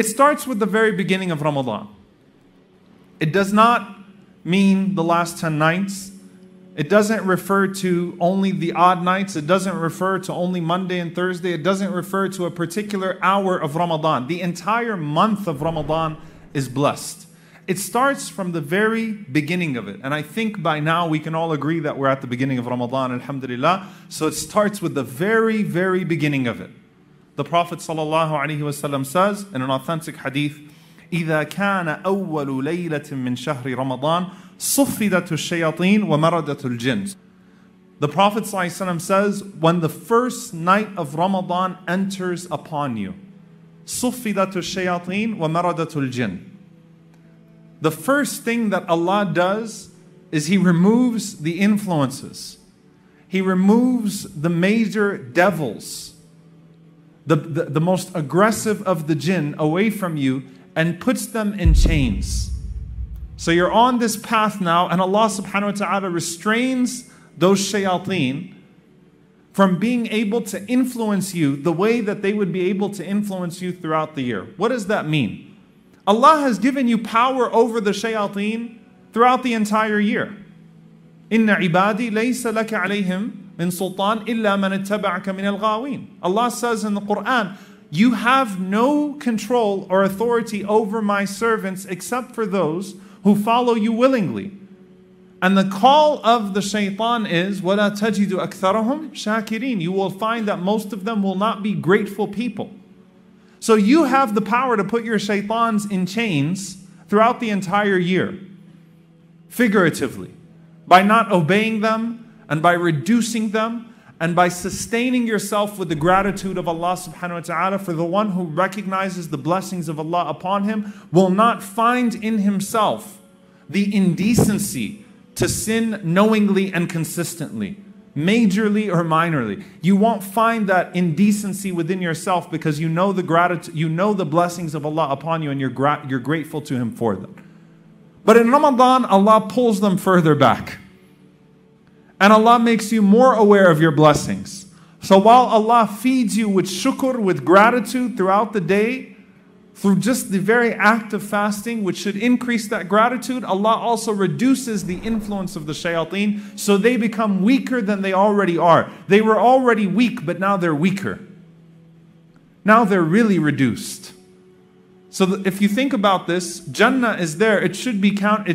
It starts with the very beginning of Ramadan. It does not mean the last 10 nights. It doesn't refer to only the odd nights. It doesn't refer to only Monday and Thursday. It doesn't refer to a particular hour of Ramadan. The entire month of Ramadan is blessed. It starts from the very beginning of it. And I think by now we can all agree that we're at the beginning of Ramadan, alhamdulillah. So it starts with the very, very beginning of it. The Prophet ﷺ says in an authentic hadith, إِذَا كَانَ أَوَّلُ لَيْلَةٍ مِّن شَهْرِ رَمَضَانَ صُفِّدَتُ الشَّيَاطِينُ وَمَرَدَتُ الْجِنِّ. The Prophet ﷺ says, when the first night of Ramadan enters upon you, صُفِّدَتُ الشَّيَاطِينُ وَمَرَدَتُ الْجِنِّ. The first thing that Allah does is He removes the influences. He removes the major devils, the most aggressive of the jinn, away from you and puts them in chains. So you're on this path now, and Allah subhanahu wa ta'ala restrains those shayateen from being able to influence you the way that they would be able to influence you throughout the year. What does that mean? Allah has given you power over the shayateen throughout the entire year. Inna ibadi laysa laka alayhim min sultan illa man ittaba'aka min al-ghawin. Allah says in the Quran, you have no control or authority over my servants except for those who follow you willingly. And the call of the shaitan is, وَلَا تَجِدُ أَكْثَرَهُمْ شَاكِرِينَ. You will find that most of them will not be grateful people. So you have the power to put your shaitans in chains throughout the entire year, figuratively, by not obeying them and by reducing them, and by sustaining yourself with the gratitude of Allah subhanahu wa ta'ala. For the one who recognizes the blessings of Allah upon him will not find in himself the indecency to sin knowingly and consistently, majorly or minorly. You won't find that indecency within yourself because you know the gratitude, you know the blessings of Allah upon you, and you're grateful to Him for them. But in Ramadan, Allah pulls them further back. And Allah makes you more aware of your blessings. So while Allah feeds you with shukr, with gratitude throughout the day, through just the very act of fasting, which should increase that gratitude, Allah also reduces the influence of the shayateen, so they become weaker than they already are. They were already weak, but now they're weaker. Now they're really reduced. So if you think about this, Jannah is there. It should be common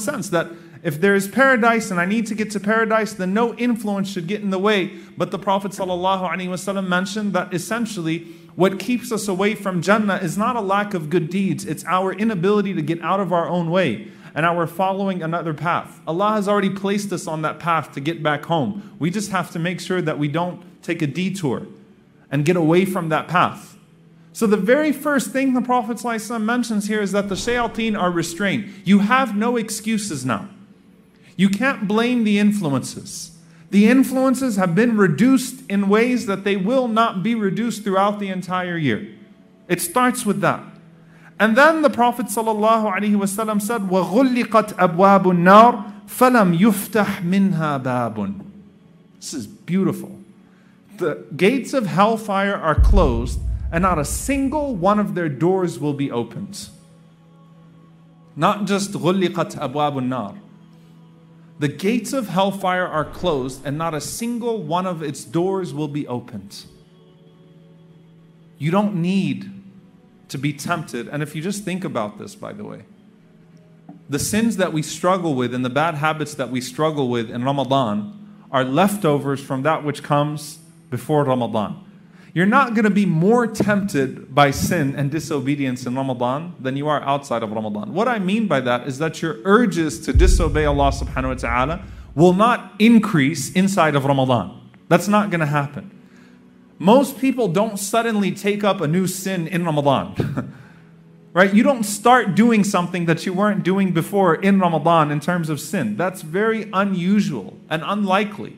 sense that if there is paradise and I need to get to paradise, then no influence should get in the way. But the Prophet ﷺ mentioned that essentially what keeps us away from Jannah is not a lack of good deeds. It's our inability to get out of our own way and our following another path. Allah has already placed us on that path to get back home. We just have to make sure that we don't take a detour and get away from that path. So the very first thing the Prophet ﷺ mentions here is that the shayateen are restrained. You have no excuses now. You can't blame the influences. The influences have been reduced in ways that they will not be reduced throughout the entire year. It starts with that. And then the Prophet ﷺ said, وَغُلِّقَتْ أَبْوَابُ النَّارِ فَلَمْ يُفْتَحْ مِنْهَا بَابٌ. This is beautiful. The gates of hellfire are closed, and not a single one of their doors will be opened. Not just غُلِّقَتْ أَبْوَابُ النَّارِ. The gates of hellfire are closed, and not a single one of its doors will be opened. You don't need to be tempted. And if you just think about this, by the way, the sins that we struggle with and the bad habits that we struggle with in Ramadan are leftovers from that which comes before Ramadan. You're not going to be more tempted by sin and disobedience in Ramadan than you are outside of Ramadan. What I mean by that is that your urges to disobey Allah subhanahu wa ta'ala will not increase inside of Ramadan. That's not going to happen. Most people don't suddenly take up a new sin in Ramadan. Right? You don't start doing something that you weren't doing before in Ramadan in terms of sin. That's very unusual and unlikely.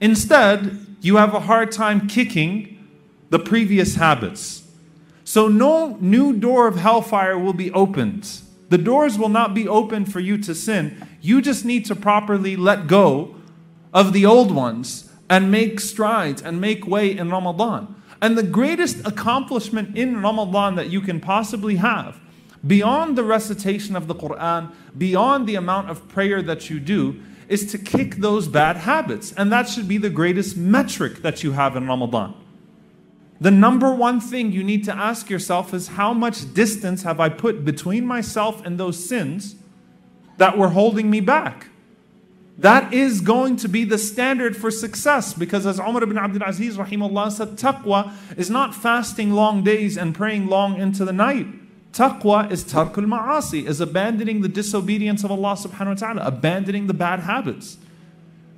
Instead, you have a hard time kicking the previous habits. So no new door of hellfire will be opened. The doors will not be opened for you to sin. You just need to properly let go of the old ones and make strides and make way in Ramadan. And the greatest accomplishment in Ramadan that you can possibly have, beyond the recitation of the Quran, beyond the amount of prayer that you do, is to kick those bad habits. And that should be the greatest metric that you have in Ramadan. The number one thing you need to ask yourself is, how much distance have I put between myself and those sins that were holding me back? That is going to be the standard for success, because as Umar ibn Abdul Aziz rahimahullah said, taqwa is not fasting long days and praying long into the night. Taqwa is tarkul ma'asi, is abandoning the disobedience of Allah subhanahu wa ta'ala, abandoning the bad habits.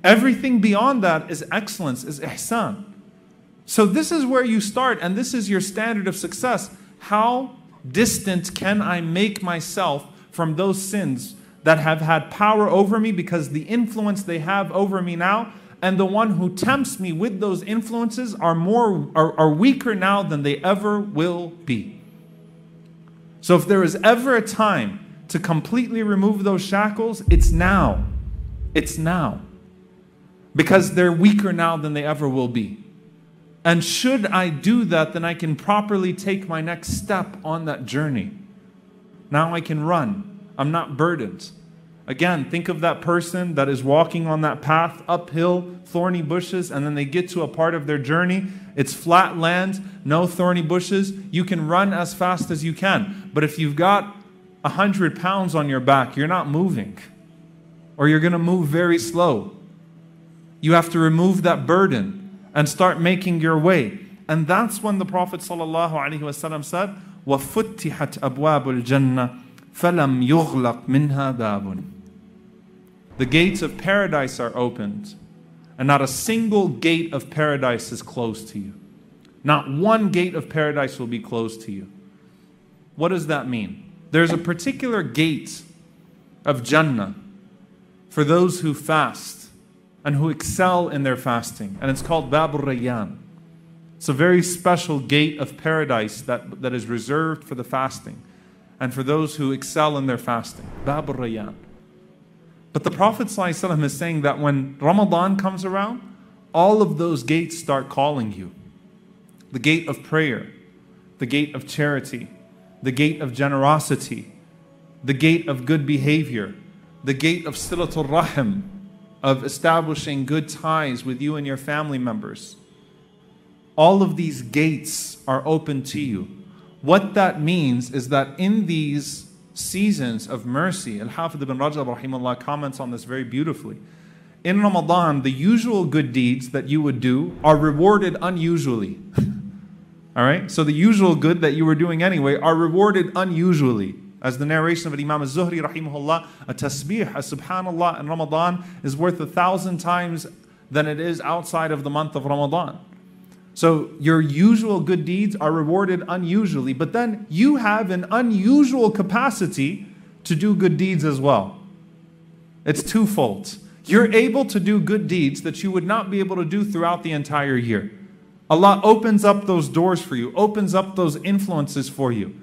Everything beyond that is excellence, is ihsan. So this is where you start, and this is your standard of success. How distant can I make myself from those sins that have had power over me, because the influence they have over me now, and the one who tempts me with those influences are weaker now than they ever will be. So if there is ever a time to completely remove those shackles, it's now. It's now. Because they're weaker now than they ever will be. And should I do that, then I can properly take my next step on that journey. Now I can run. I'm not burdened. Again, think of that person that is walking on that path uphill, thorny bushes, and then they get to a part of their journey. It's flat land, no thorny bushes. You can run as fast as you can. But if you've got 100 pounds on your back, you're not moving. Or you're going to move very slow. You have to remove that burden and start making your way. And that's when the Prophet ﷺ said, وَفُتِّحَتْ أَبْوَابُ الْجَنَّةِ فَلَمْ يُغْلَقْ مِنْهَا بَابٌ. The gates of paradise are opened, and not a single gate of paradise is closed to you. Not one gate of paradise will be closed to you. What does that mean? There's a particular gate of Jannah for those who fast and who excel in their fasting, and it's called Babur Rayyan. It's a very special gate of paradise that is reserved for the fasting, and for those who excel in their fasting. Babur Rayyan. But the Prophet ﷺ is saying that when Ramadan comes around, all of those gates start calling you. The gate of prayer, the gate of charity, the gate of generosity, the gate of good behavior, the gate of Silatul Rahim, of establishing good ties with you and your family members. All of these gates are open to you. What that means is that in these seasons of mercy, Al-Hafidh ibn Rajab rahimahullah comments on this very beautifully. In Ramadan, the usual good deeds that you would do are rewarded unusually. All right? So the usual good that you were doing anyway are rewarded unusually. As the narration of Imam Al-Zuhri rahimahullah, a tasbih, a subhanallah in Ramadan is worth 1,000 times than it is outside of the month of Ramadan. So your usual good deeds are rewarded unusually, but then you have an unusual capacity to do good deeds as well. It's twofold. You're able to do good deeds that you would not be able to do throughout the entire year. Allah opens up those doors for you, opens up those influences for you.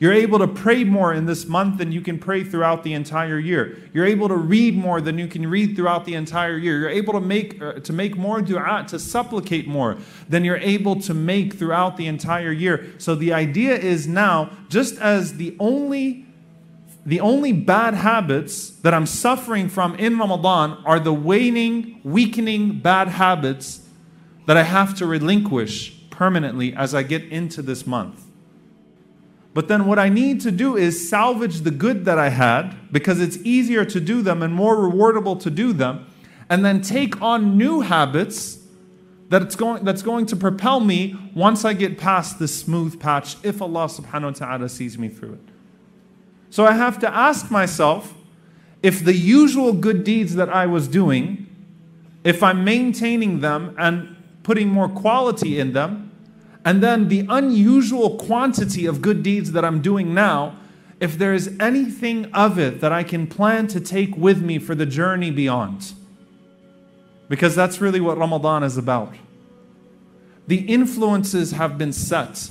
You're able to pray more in this month than you can pray throughout the entire year. You're able to read more than you can read throughout the entire year. You're able to make more dua, to supplicate more than you're able to make throughout the entire year. So the idea is now, just as the only bad habits that I'm suffering from in Ramadan are the weakening bad habits that I have to relinquish permanently as I get into this month. But then what I need to do is salvage the good that I had, because it's easier to do them and more rewardable to do them, and then take on new habits that's going to propel me once I get past this smooth patch, if Allah subhanahu wa ta'ala sees me through it. So I have to ask myself, if the usual good deeds that I was doing, if I'm maintaining them and putting more quality in them, and then the unusual quantity of good deeds that I'm doing now, if there is anything of it that I can plan to take with me for the journey beyond. Because that's really what Ramadan is about. The influences have been set.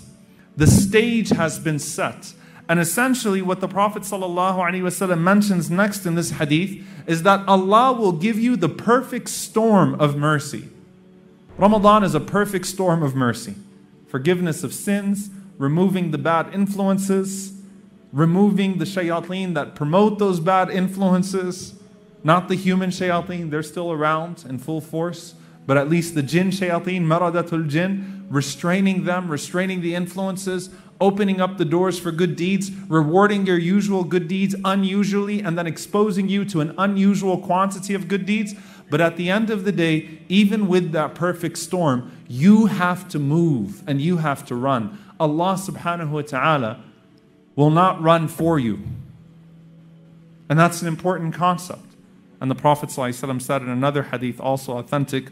The stage has been set. And essentially what the Prophet ﷺ mentions next in this hadith is that Allah will give you the perfect storm of mercy. Ramadan is a perfect storm of mercy. forgiveness of sins, removing the bad influences, removing the shayateen that promote those bad influences, not the human shayateen, they're still around in full force, but at least the jinn shayateen, maradatul jinn, restraining them, restraining the influences, opening up the doors for good deeds, rewarding your usual good deeds unusually, and then exposing you to an unusual quantity of good deeds. But at the end of the day, even with that perfect storm, you have to move and you have to run. Allah subhanahu wa ta'ala will not run for you. And that's an important concept. And the Prophet ﷺ said in another hadith, also authentic,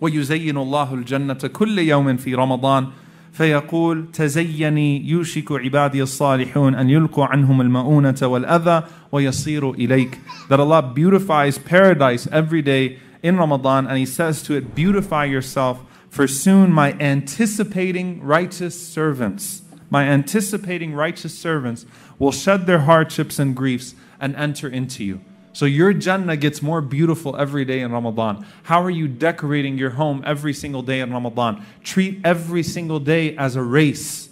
وَيُزَيِّنُ اللَّهُ الْجَنَّةَ كُلَّ يَوْمٍ فِي رَمَضَانٍ فَيَقُولُ تَزَيَّنِي يُوشِكُ عِبَادِيَ الصَّالِحُونَ أَنْ يُلْقُوا عَنْهُمُ الْمَؤُونَةَ وَالْأَذَى وَيَصِيرُوا إِلَيْكَ. That Allah beautifies paradise every day in Ramadan, and He says to it, beautify yourself, for soon my anticipating righteous servants, will shed their hardships and griefs and enter into you. So your Jannah gets more beautiful every day in Ramadan. How are you decorating your home every single day in Ramadan? Treat every single day as a race.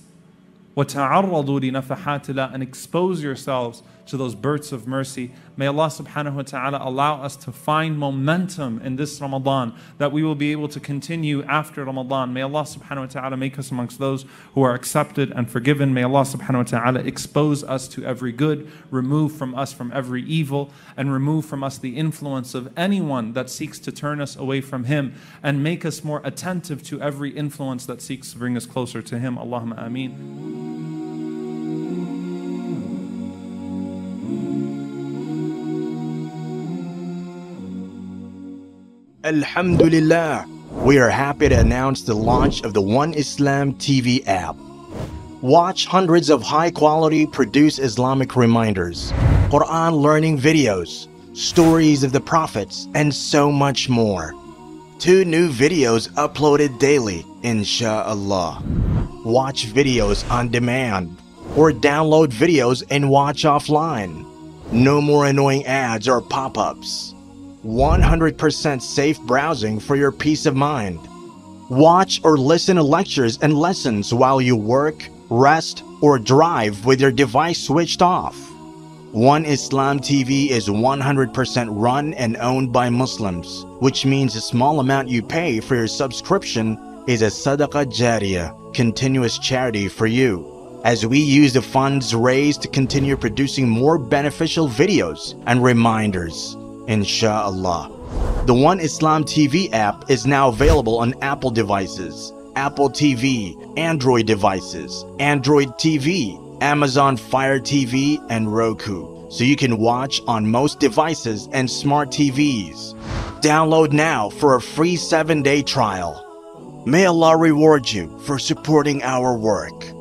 وَتَعَرَّضُوا لِنَفَحَاتِ اللَّهِ, and expose yourselves to those births of mercy. May Allah subhanahu wa ta'ala allow us to find momentum in this Ramadan, that we will be able to continue after Ramadan. May Allah subhanahu wa ta'ala make us amongst those who are accepted and forgiven. May Allah subhanahu wa ta'ala expose us to every good, remove from us from every evil, and remove from us the influence of anyone that seeks to turn us away from Him, and make us more attentive to every influence that seeks to bring us closer to Him. Allahumma ameen. Alhamdulillah, we are happy to announce the launch of the One Islam TV app. Watch hundreds of high-quality produced Islamic reminders, Quran learning videos, stories of the prophets, and so much more. 2 new videos uploaded daily, inshallah. Watch videos on demand, or download videos and watch offline. No more annoying ads or pop-ups. 100% safe browsing for your peace of mind. Watch or listen to lectures and lessons while you work, rest, or drive with your device switched off. One Islam TV is 100% run and owned by Muslims, which means a small amount you pay for your subscription is a Sadaqah Jariyah, continuous charity for you, as we use the funds raised to continue producing more beneficial videos and reminders, inshallah. The One Islam TV app is now available on Apple devices, Apple TV, Android devices, Android TV, Amazon Fire TV, and Roku, so you can watch on most devices and smart TVs. Download now for a free 7-day trial. May Allah reward you for supporting our work.